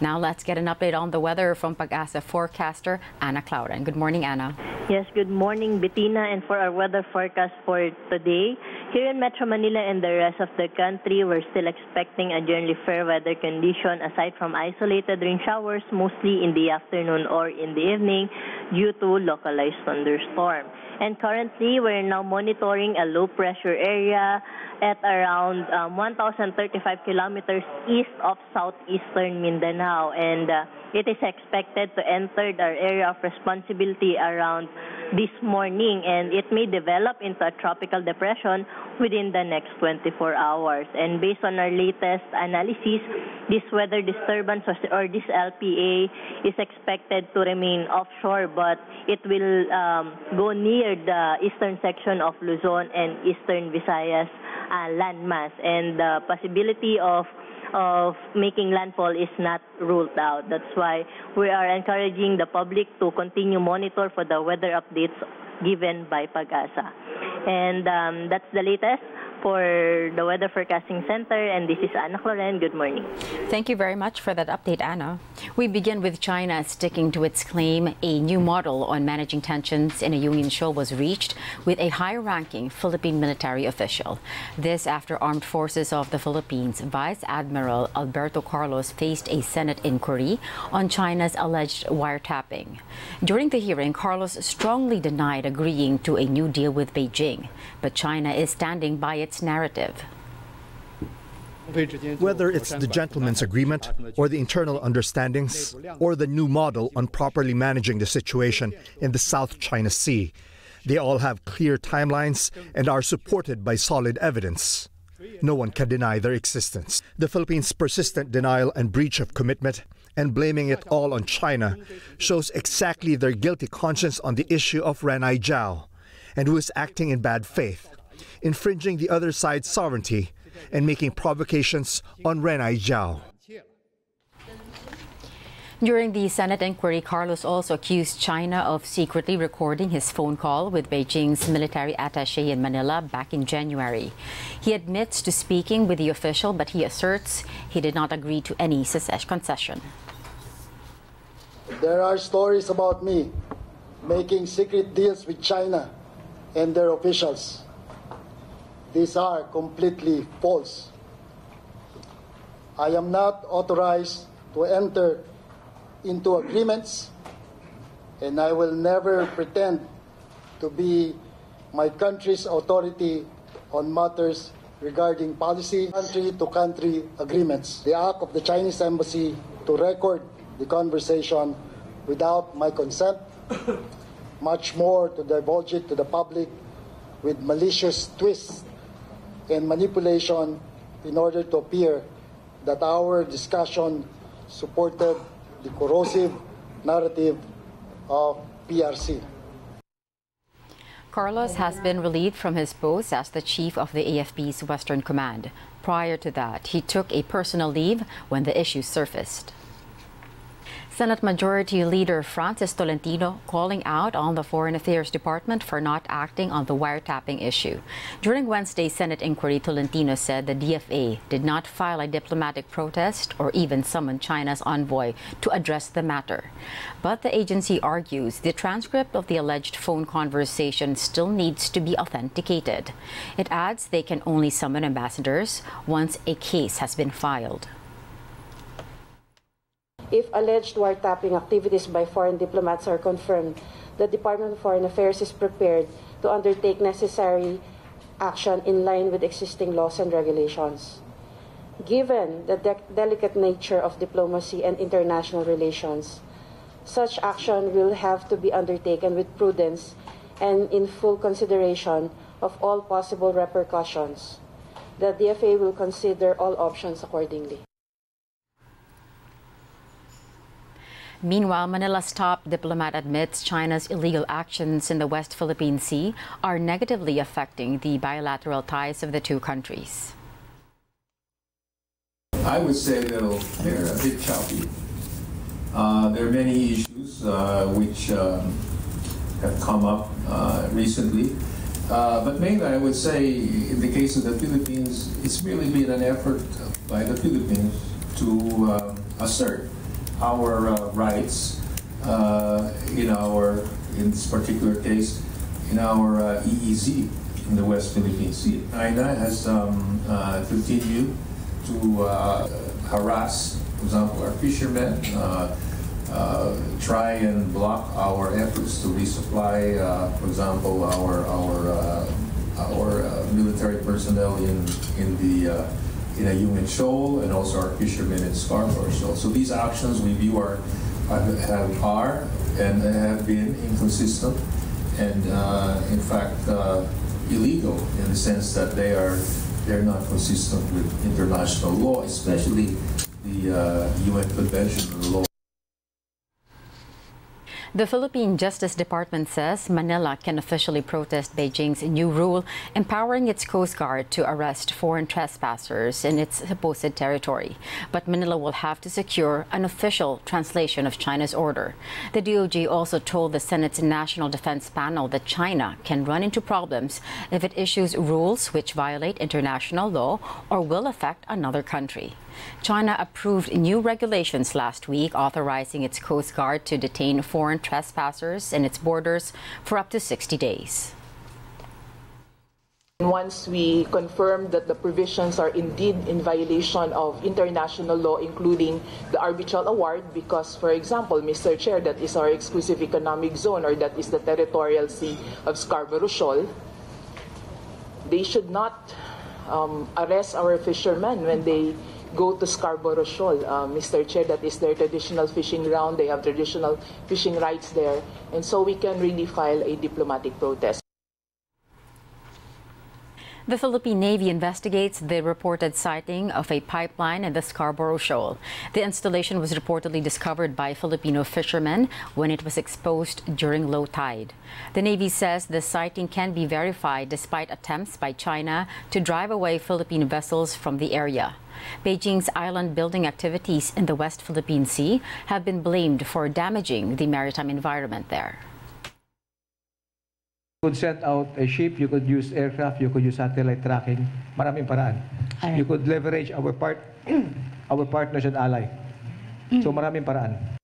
Now let's get an update on the weather from Pagasa forecaster Anna Clauren. Good morning, Anna. Yes, good morning, Bettina. And for our weather forecast for today, here in Metro Manila and the rest of the country, we're still expecting a generally fair weather condition aside from isolated rain showers, mostly in the afternoon or in the evening due to localized thunderstorm. And currently, we're now monitoring a low-pressure area at around 1,035 kilometers east of southeastern Mindanao. And it is expected to enter our area of responsibility around this morning, and it may develop into a tropical depression within the next 24 hours. And based on our latest analysis, this weather disturbance or this LPA is expected to remain offshore, but it will go near the eastern section of Luzon and eastern Visayas landmass, and the possibility of making landfall is not ruled out. That's why we are encouraging the public to continue monitor for the weather updates given by Pagasa. And that's the latest for the Weather Forecasting Center, and this is Anna Clauren. Good morning. Thank you very much for that update, Anna. We begin with China sticking to its claim a new model on managing tensions in the Union Shoal was reached with a high-ranking Philippine military official. This after Armed Forces of the Philippines Vice Admiral Alberto Carlos faced a Senate inquiry on China's alleged wiretapping. During the hearing, Carlos strongly denied agreeing to a new deal with Beijing, but China is standing by its narrative. Whether it's the gentleman's agreement or the internal understandings or the new model on properly managing the situation in the South China Sea, they all have clear timelines and are supported by solid evidence. No one can deny their existence. The Philippines' persistent denial and breach of commitment and blaming it all on China shows exactly their guilty conscience on the issue of Ren'ai Jiao and who is acting in bad faith, infringing the other side's sovereignty and making provocations on Ren'ai Jiao. During the Senate inquiry, Carlos also accused China of secretly recording his phone call with Beijing's military attaché in Manila back in January. He admits to speaking with the official, but he asserts he did not agree to any concession. There are stories about me making secret deals with China and their officials. These are completely false. I am not authorized to enter into agreements, and I will never pretend to be my country's authority on matters regarding policy, country-to-country agreements. The act of the Chinese embassy to record the conversation without my consent, much more to divulge it to the public with malicious twists and manipulation in order to appear that our discussion supported the corrosive narrative of PRC. Carlos has been relieved from his post as the chief of the AFP's Western Command. Prior to that, he took a personal leave when the issue surfaced. Senate Majority Leader Francis Tolentino calling out on the Foreign Affairs Department for not acting on the wiretapping issue. During Wednesday's Senate inquiry, Tolentino said the DFA did not file a diplomatic protest or even summon China's envoy to address the matter. But the agency argues the transcript of the alleged phone conversation still needs to be authenticated. It adds they can only summon ambassadors once a case has been filed. If alleged wiretapping activities by foreign diplomats are confirmed, the Department of Foreign Affairs is prepared to undertake necessary action in line with existing laws and regulations. Given the delicate nature of diplomacy and international relations, such action will have to be undertaken with prudence and in full consideration of all possible repercussions. The DFA will consider all options accordingly. Meanwhile, Manila's top diplomat admits China's illegal actions in the West Philippine Sea are negatively affecting the bilateral ties of the two countries. I would say that they're a bit choppy. There are many issues which have come up recently. But mainly, I would say, in the case of the Philippines, it's really been an effort by the Philippines to assert our rights, in our, in this particular case, in our EEZ in the West Philippine Sea. China has continued to harass, for example, our fishermen, try and block our efforts to resupply, for example, our military personnel in a human shoal, and also our fishermen in Scarborough Shoal. So these actions we view are and have been inconsistent and, in fact, illegal in the sense that they're not consistent with international law, especially the UN Convention on the Law. The Philippine Justice Department says Manila can officially protest Beijing's new rule empowering its Coast Guard to arrest foreign trespassers in its supposed territory. But Manila will have to secure an official translation of China's order. The DOJ also told the Senate's National Defense Panel that China can run into problems if it issues rules which violate international law or will affect another country. China approved new regulations last week authorizing its Coast Guard to detain foreign trespassers in its borders for up to 60 days. Once we confirm that the provisions are indeed in violation of international law, including the arbitral award, because, for example, Mr. Chair, that is our exclusive economic zone, or that is the territorial sea of Scarborough Shoal, they should not arrest our fishermen when they go to Scarborough Shoal, Mr. Chair. That is their traditional fishing ground. They have traditional fishing rights there. And so we can really file a diplomatic protest. The Philippine Navy investigates the reported sighting of a pipeline in the Scarborough Shoal. The installation was reportedly discovered by Filipino fishermen when it was exposed during low tide. The Navy says the sighting can be verified despite attempts by China to drive away Philippine vessels from the area. Beijing's island-building activities in the West Philippine Sea have been blamed for damaging the maritime environment there. You could send out a ship, you could use aircraft, you could use satellite tracking. Maraming paraan. Right. You could leverage our partners and ally. So maraming paraan.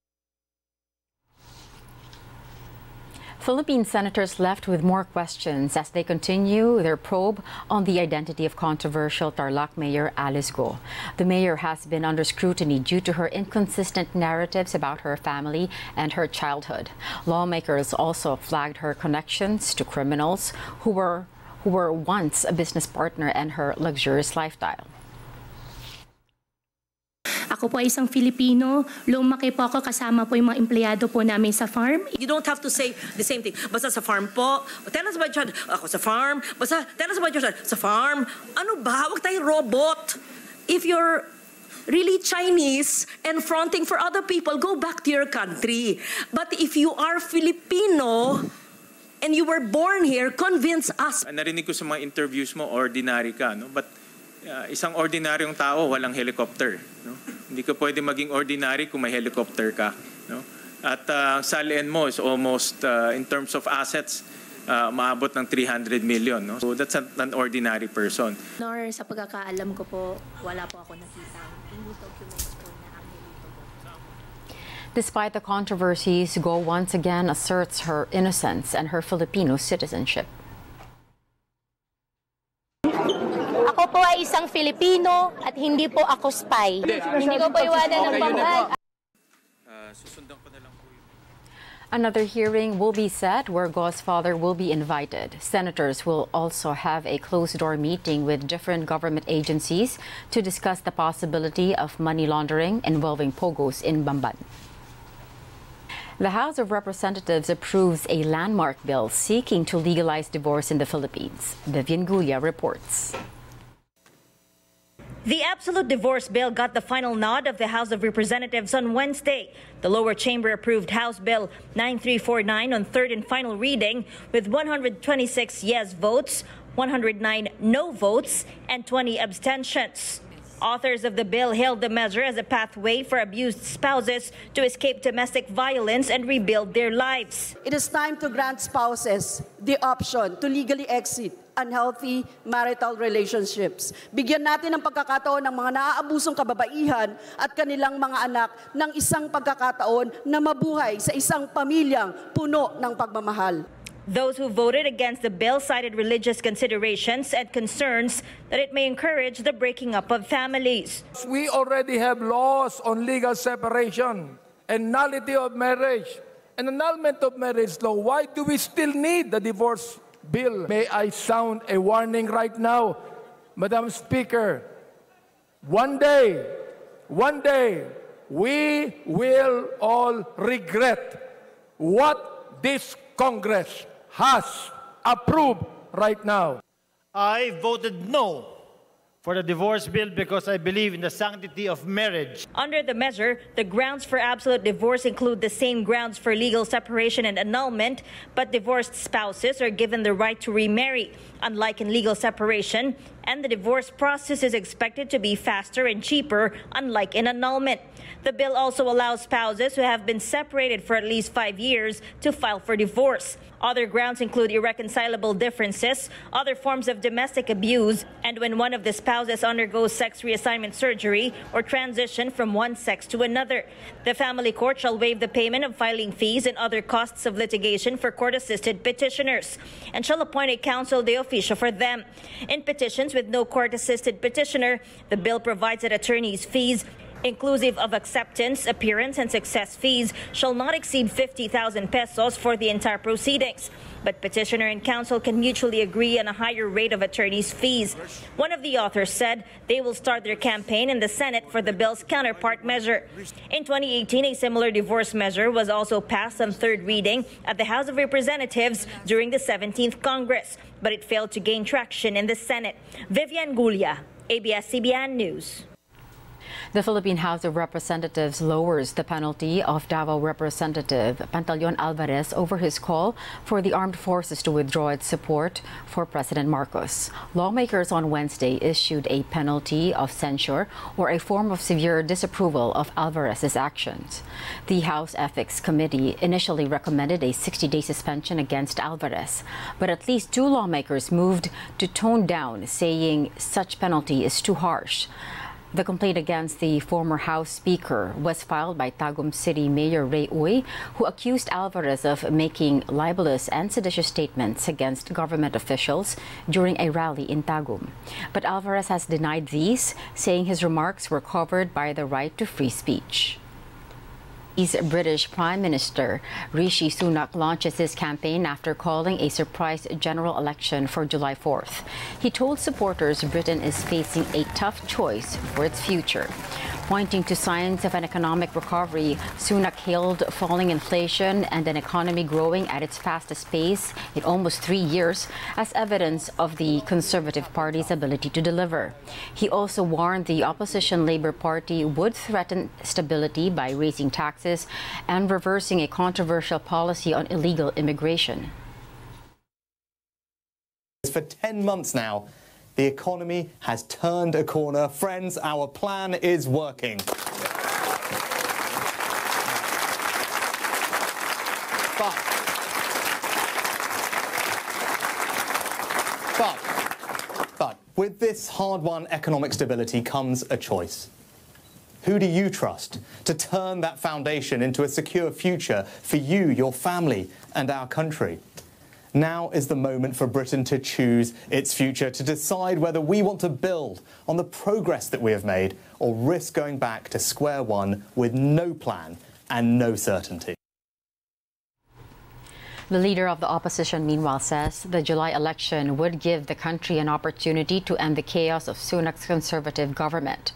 Philippine senators left with more questions as they continue their probe on the identity of controversial Tarlac Mayor Alice Go. The mayor has been under scrutiny due to her inconsistent narratives about her family and her childhood. Lawmakers also flagged her connections to criminals who were once a business partner and her luxurious lifestyle. Ako po ay isang Filipino, lumaki po ako, kasama po yung mga empleyado po namin sa farm. You don't have to say the same thing. Basta sa farm po, tell us about your dad. Ako sa farm. Basta tell us about your dad. Sa farm. Ano ba? Huwag tayong robot. If you're really Chinese and fronting for other people, go back to your country. But if you are Filipino and you were born here, convince us. Narinig ko sa mga interviews mo, ordinary ka, no? But isang ordinaryong tao, walang helicopter, no? Hindi ka pwede maging ordinary kung may helicopter ka, no? At salian mo is almost, in terms of assets, maabot ng 300 million. No? So that's an ordinary person. Nor, sa pagkakaalam ko po, wala po ako nakita. Hindi documented. Despite the controversies, Go once again asserts her innocence and her Filipino citizenship. Ako po ay isang Filipino at hindi po ako spy. Hindi ko po iwanan ng Bamban. Susundan ko na lang po. Another hearing will be set where Go's father will be invited. Senators will also have a closed-door meeting with different government agencies to discuss the possibility of money laundering involving pogos in Bamban. The House of Representatives approves a landmark bill seeking to legalize divorce in the Philippines. Vivian Guya reports. The absolute divorce bill got the final nod of the House of Representatives on Wednesday. The lower chamber approved House Bill 9349 on third and final reading with 126 yes votes, 109 no votes, and 20 abstentions. Authors of the bill hailed the measure as a pathway for abused spouses to escape domestic violence and rebuild their lives. It is time to grant spouses the option to legally exit unhealthy marital relationships. Bigyan natin ng pagkakataon ng mga naaabusong kababaihan at kanilang mga anak ng isang pagkakataon na mabuhay sa isang pamilyang puno ng pagmamahal. Those who voted against the bill cited religious considerations and concerns that it may encourage the breaking up of families. We already have laws on legal separation and nullity of marriage and annulment of marriage law. Why do we still need the divorce bill? May I sound a warning right now, Madam Speaker. One day, we will all regret what this Congress has approved right now. I voted no for the divorce bill because I believe in the sanctity of marriage. Under the measure, the grounds for absolute divorce include the same grounds for legal separation and annulment, but divorced spouses are given the right to remarry. Unlike in legal separation, and the divorce process is expected to be faster and cheaper, unlike in annulment. The bill also allows spouses who have been separated for at least 5 years to file for divorce. Other grounds include irreconcilable differences, other forms of domestic abuse, and when one of the spouses undergoes sex reassignment surgery or transition from one sex to another. The family court shall waive the payment of filing fees and other costs of litigation for court-assisted petitioners, and shall appoint a counsel de officio for them. In petitions with no court-assisted petitioner, the bill provides that attorneys' fees, inclusive of acceptance, appearance, and success fees, shall not exceed 50,000 pesos for the entire proceedings. But petitioner and counsel can mutually agree on a higher rate of attorneys' fees. One of the authors said they will start their campaign in the Senate for the bill's counterpart measure. In 2018, a similar divorce measure was also passed on third reading at the House of Representatives during the 17th Congress, but it failed to gain traction in the Senate. Vivian Guya, ABS-CBN News. The Philippine House of Representatives lowers the penalty of Davao Representative Pantaleon Alvarez over his call for the armed forces to withdraw its support for President Marcos. Lawmakers on Wednesday issued a penalty of censure or a form of severe disapproval of Alvarez's actions. The House Ethics Committee initially recommended a 60-day suspension against Alvarez, but at least two lawmakers moved to tone down, saying such penalty is too harsh. The complaint against the former House Speaker was filed by Tagum City Mayor Rey Uy, who accused Alvarez of making libelous and seditious statements against government officials during a rally in Tagum. But Alvarez has denied these, saying his remarks were covered by the right to free speech. British Prime Minister Rishi Sunak launches his campaign after calling a surprise general election for July 4th. He told supporters Britain is facing a tough choice for its future. Pointing to signs of an economic recovery, Sunak hailed falling inflation and an economy growing at its fastest pace in almost 3 years as evidence of the Conservative Party's ability to deliver. He also warned the opposition Labour Party would threaten stability by raising taxes and reversing a controversial policy on illegal immigration. For 10 months now, the economy has turned a corner. Friends, our plan is working. But with this hard-won economic stability comes a choice. Who do you trust to turn that foundation into a secure future for you, your family, and our country? Now is the moment for Britain to choose its future, to decide whether we want to build on the progress that we have made or risk going back to square one with no plan and no certainty. The leader of the opposition, meanwhile, says the July election would give the country an opportunity to end the chaos of Sunak's Conservative government.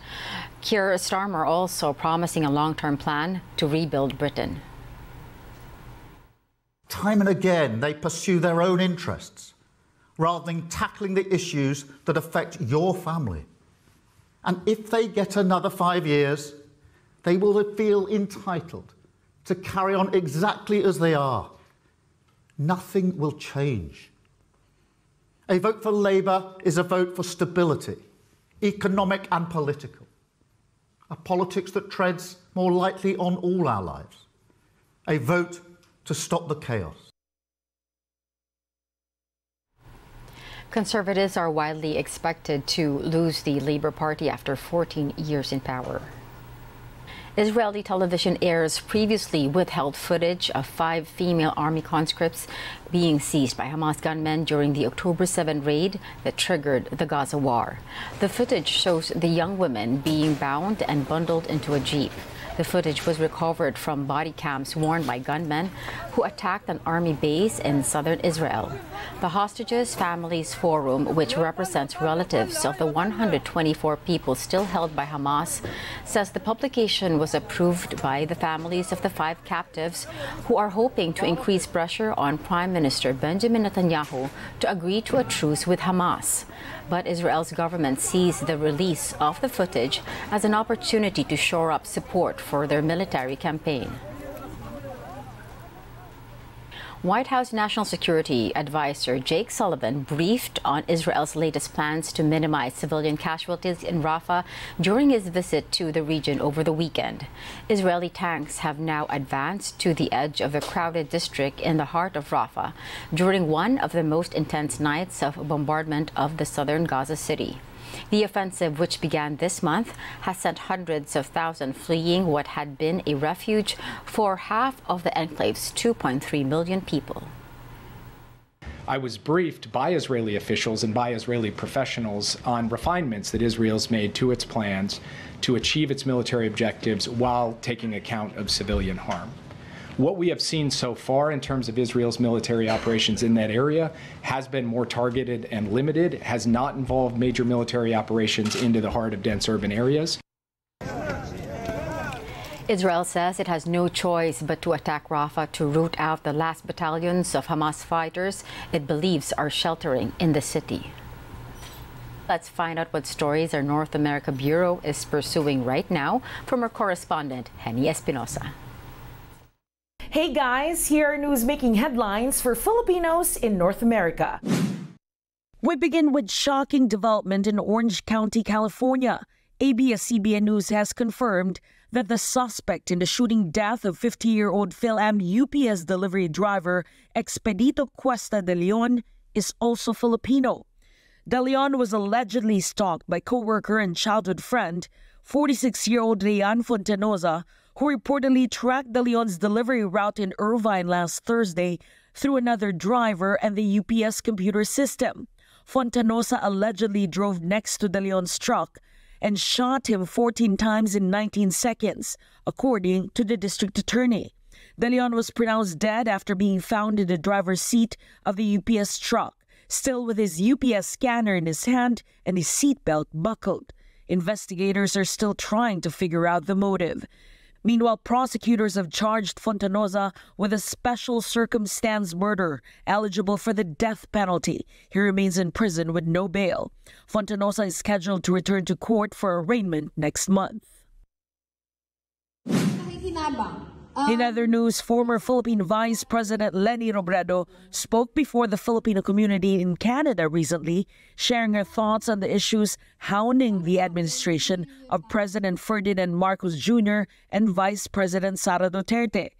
Keir Starmer also promising a long-term plan to rebuild Britain. Time and again, they pursue their own interests rather than tackling the issues that affect your family. And if they get another 5 years, they will feel entitled to carry on exactly as they are. Nothing will change. A vote for Labour is a vote for stability, economic and political, a politics that treads more lightly on all our lives, a vote to stop the chaos. Conservatives are widely expected to lose the Labour Party after 14 years in power. Israeli television airs previously withheld footage of 5 female army conscripts being seized by Hamas gunmen during the October 7 raid that triggered the Gaza war. The footage shows the young women being bound and bundled into a jeep. The footage was recovered from body cams worn by gunmen who attacked an army base in southern Israel. The Hostages Families Forum, which represents relatives of the 124 people still held by Hamas, says the publication was approved by the families of the 5 captives who are hoping to increase pressure on Prime Minister Benjamin Netanyahu to agree to a truce with Hamas. But Israel's government sees the release of the footage as an opportunity to shore up support for their military campaign. White House National Security Advisor Jake Sullivan briefed on Israel's latest plans to minimize civilian casualties in Rafah during his visit to the region over the weekend. Israeli tanks have now advanced to the edge of the crowded district in the heart of Rafah during one of the most intense nights of bombardment of the southern Gaza City. The offensive, which began this month, has sent hundreds of thousands fleeing what had been a refuge for half of the enclave's 2.3 million people. I was briefed by Israeli officials and by Israeli professionals on refinements that Israel's made to its plans to achieve its military objectives while taking account of civilian harm. What we have seen so far in terms of Israel's military operations in that area has been more targeted and limited, has not involved major military operations into the heart of dense urban areas. Israel says it has no choice but to attack Rafah to root out the last battalions of Hamas fighters it believes are sheltering in the city. Let's find out what stories our North America Bureau is pursuing right now from our correspondent, Hanny Espinosa. Hey guys, here are news making headlines for Filipinos in North America. We begin with shocking development in Orange County, California. ABS-CBN News has confirmed that the suspect in the shooting death of 50-year-old PhilAm UPS delivery driver Expedito Cuesta de Leon is also Filipino. De Leon was allegedly stalked by co-worker and childhood friend, 46-year-old Leanne Fontenosa, who reportedly tracked De Leon's delivery route in Irvine last Thursday through another driver and the UPS computer system. Fontenosa allegedly drove next to De Leon's truck and shot him 14 times in 19 seconds, according to the district attorney. De Leon was pronounced dead after being found in the driver's seat of the UPS truck, still with his UPS scanner in his hand and his seatbelt buckled. Investigators are still trying to figure out the motive. Meanwhile, prosecutors have charged Fontenosa with a special circumstance murder, eligible for the death penalty. He remains in prison with no bail. Fontenosa is scheduled to return to court for arraignment next month. In other news, former Philippine Vice President Leni Robredo spoke before the Filipino community in Canada recently, sharing her thoughts on the issues hounding the administration of President Ferdinand Marcos Jr. and Vice President Sara Duterte.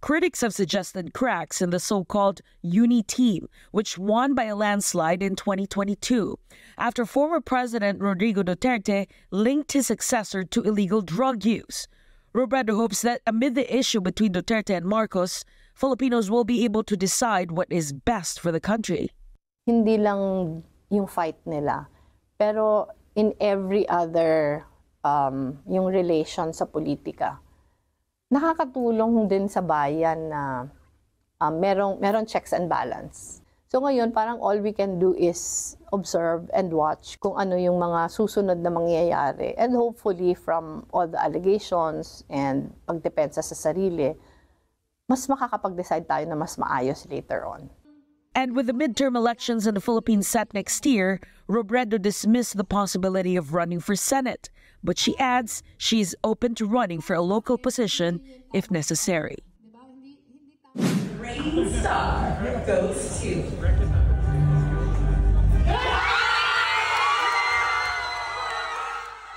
Critics have suggested cracks in the so-called Uni team, which won by a landslide in 2022, after former President Rodrigo Duterte linked his successor to illegal drug use. Robredo hopes that amid the issue between Duterte and Marcos, Filipinos will be able to decide what is best for the country. Hindi lang yung fight nila, pero in every other yung relation sa politika. Nakakatulong din sa bayan na merong checks and balance. So ngayon parang all we can do is observe and watch kung ano yung mga susunod na mangyayari. And hopefully from all the allegations and pagdepensa sa sarili, mas makakapag-decide tayo na mas maayos later on. And with the midterm elections in the Philippines set next year, Robredo dismissed the possibility of running for Senate. But she adds she is open to running for a local position if necessary. Star goes to.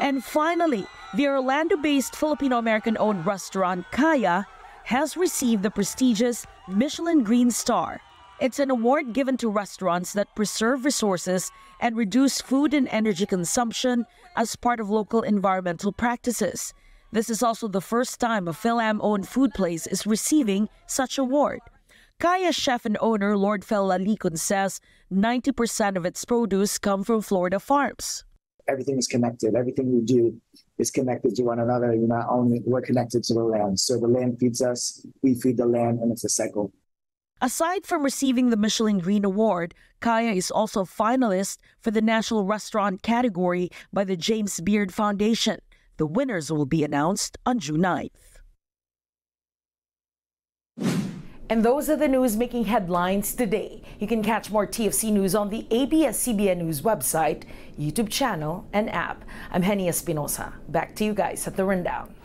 And finally, the Orlando-based Filipino-American-owned restaurant Kaya has received the prestigious Michelin Green Star. It's an award given to restaurants that preserve resources and reduce food and energy consumption as part of local environmental practices. This is also the first time a Phil-Am-owned food place is receiving such award. Kaya chef and owner Lord Fell Lalikun says 90% of its produce come from Florida farms. Everything is connected. Everything we do is connected to one another. You're not only, we're connected to the land. So the land feeds us, we feed the land, and it's a cycle. Aside from receiving the Michelin Green Award, Kaya is also a finalist for the National Restaurant category by the James Beard Foundation. The winners will be announced on June 9th. And those are the news making headlines today. You can catch more TFC News on the ABS-CBN News website, YouTube channel, and app. I'm Hanny Espinosa. Back to you guys at the rundown.